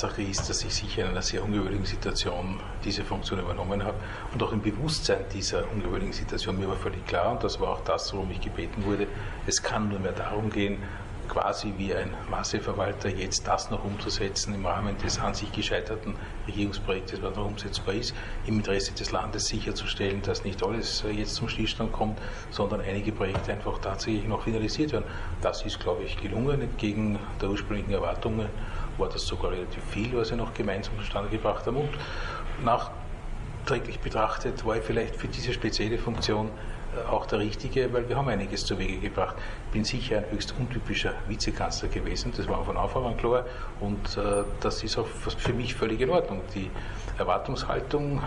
Tatsache ist, dass ich sicher in einer sehr ungewöhnlichen Situation diese Funktion übernommen habe und auch im Bewusstsein dieser ungewöhnlichen Situation. Mir war völlig klar, und das war auch das, worum ich gebeten wurde, es kann nur mehr darum gehen, quasi wie ein Masseverwalter jetzt das noch umzusetzen im Rahmen des an sich gescheiterten Regierungsprojektes, was noch umsetzbar ist, im Interesse des Landes sicherzustellen, dass nicht alles jetzt zum Stillstand kommt, sondern einige Projekte einfach tatsächlich noch finalisiert werden. Das ist, glaube ich, gelungen. Entgegen der ursprünglichen Erwartungen war das sogar relativ viel, was wir noch gemeinsam zustande gebracht haben. Und nachträglich betrachtet war ich vielleicht für diese spezielle Funktion auch der richtige, weil wir haben einiges zu Wege gebracht. Ich bin sicher ein höchst untypischer Vizekanzler gewesen, das war von Anfang an klar, und das ist auch für mich völlig in Ordnung. Die Erwartungshaltung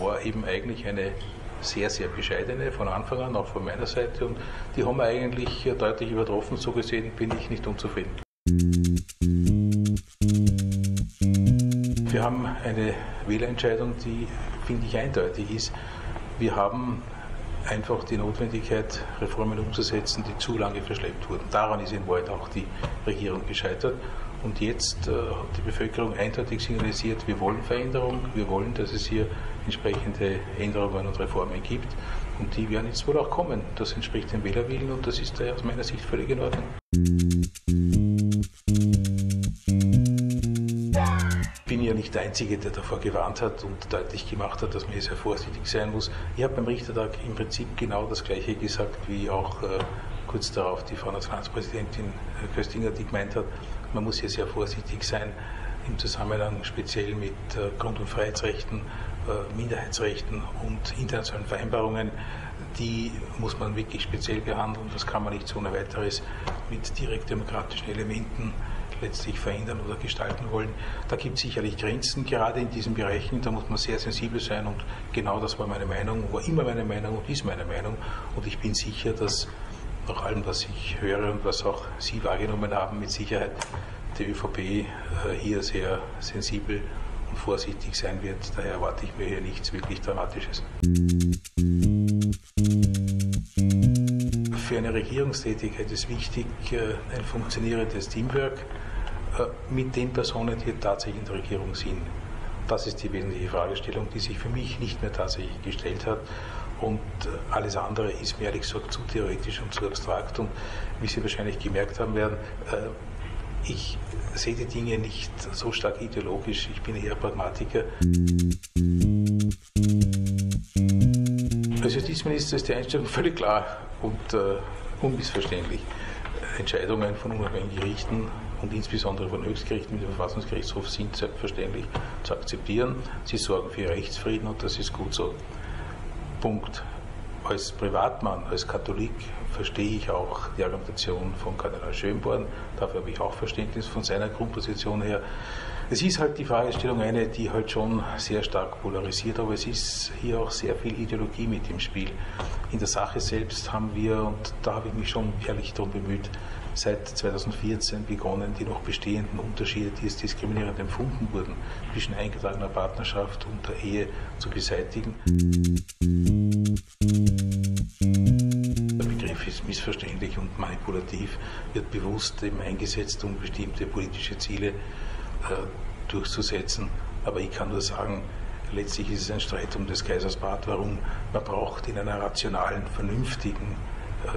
war eben eigentlich eine sehr, sehr bescheidene von Anfang an, auch von meiner Seite, und die haben wir eigentlich deutlich übertroffen. So gesehen bin ich nicht unzufrieden. Wir haben eine Wählerentscheidung, die, finde ich, eindeutig ist. Wir haben einfach die Notwendigkeit, Reformen umzusetzen, die zu lange verschleppt wurden. Daran ist in Wahrheit auch die Regierung gescheitert. Und jetzt hat die Bevölkerung eindeutig signalisiert, wir wollen Veränderung, wir wollen, dass es hier entsprechende Änderungen und Reformen gibt. Und die werden jetzt wohl auch kommen. Das entspricht dem Wählerwillen, und das ist aus meiner Sicht völlig in Ordnung. Ja, nicht der Einzige, der davor gewarnt hat und deutlich gemacht hat, dass man hier sehr vorsichtig sein muss. Ich habe beim Richtertag im Prinzip genau das Gleiche gesagt, wie auch kurz darauf die Frau Nationalratspräsidentin Köstinger, die gemeint hat, man muss hier sehr vorsichtig sein im Zusammenhang speziell mit Grund- und Freiheitsrechten, Minderheitsrechten und internationalen Vereinbarungen. Die muss man wirklich speziell behandeln. Das kann man nicht so ohne weiteres mit direkt demokratischen Elementen letztlich verändern oder gestalten wollen. Da gibt es sicherlich Grenzen, gerade in diesen Bereichen, da muss man sehr sensibel sein, und genau das war meine Meinung, war immer meine Meinung und ist meine Meinung, und ich bin sicher, dass nach allem, was ich höre und was auch Sie wahrgenommen haben, mit Sicherheit die ÖVP hier sehr sensibel und vorsichtig sein wird. Daher erwarte ich mir hier nichts wirklich Dramatisches. Für eine Regierungstätigkeit ist wichtig ein funktionierendes Teamwork mit den Personen, die tatsächlich in der Regierung sind. Das ist die wesentliche Fragestellung, die sich für mich nicht mehr tatsächlich gestellt hat. Und alles andere ist mir ehrlich gesagt zu theoretisch und zu abstrakt. Und wie Sie wahrscheinlich gemerkt haben werden, ich sehe die Dinge nicht so stark ideologisch. Ich bin eher Pragmatiker. Als Justizminister ist die Einstellung völlig klar und unmissverständlich. Entscheidungen von unabhängigen Gerichten und insbesondere von Höchstgerichten wie dem Verfassungsgerichtshof sind selbstverständlich zu akzeptieren. Sie sorgen für Rechtsfrieden, und das ist gut so. Punkt. Als Privatmann, als Katholik verstehe ich auch die Argumentation von Kardinal Schönborn. Dafür habe ich auch Verständnis von seiner Grundposition her. Es ist halt die Fragestellung eine, die halt schon sehr stark polarisiert, aber es ist hier auch sehr viel Ideologie mit im Spiel. In der Sache selbst haben wir, und da habe ich mich schon ehrlich darum bemüht, seit 2014 begonnen, die noch bestehenden Unterschiede, die als diskriminierend empfunden wurden, zwischen eingetragener Partnerschaft und der Ehe zu beseitigen. Ist missverständlich und manipulativ, wird bewusst eben eingesetzt, um bestimmte politische Ziele durchzusetzen. Aber ich kann nur sagen, letztlich ist es ein Streit um des Kaisers Bart. Warum? Man braucht in einer rationalen, vernünftigen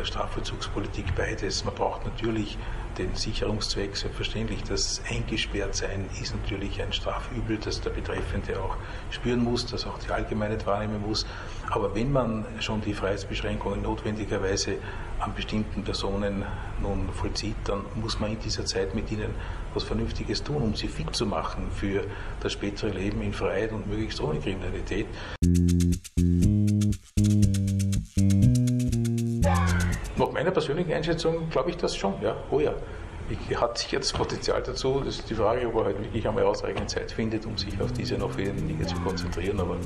Strafvollzugspolitik beides. Man braucht natürlich den Sicherungszweck, selbstverständlich. Das Eingesperrtsein ist natürlich ein Strafübel, das der Betreffende auch spüren muss, das auch die Allgemeinheit wahrnehmen muss. Aber wenn man schon die Freiheitsbeschränkungen notwendigerweise an bestimmten Personen nun vollzieht, dann muss man in dieser Zeit mit ihnen was Vernünftiges tun, um sie fit zu machen für das spätere Leben in Freiheit und möglichst ohne Kriminalität. Nach meiner persönlichen Einschätzung glaube ich das schon, ja, oh ja. Hat sich jetzt Potenzial dazu, das ist die Frage, ob er halt wirklich einmal ausreichend Zeit findet, um sich auf diese noch weniger zu konzentrieren, aber...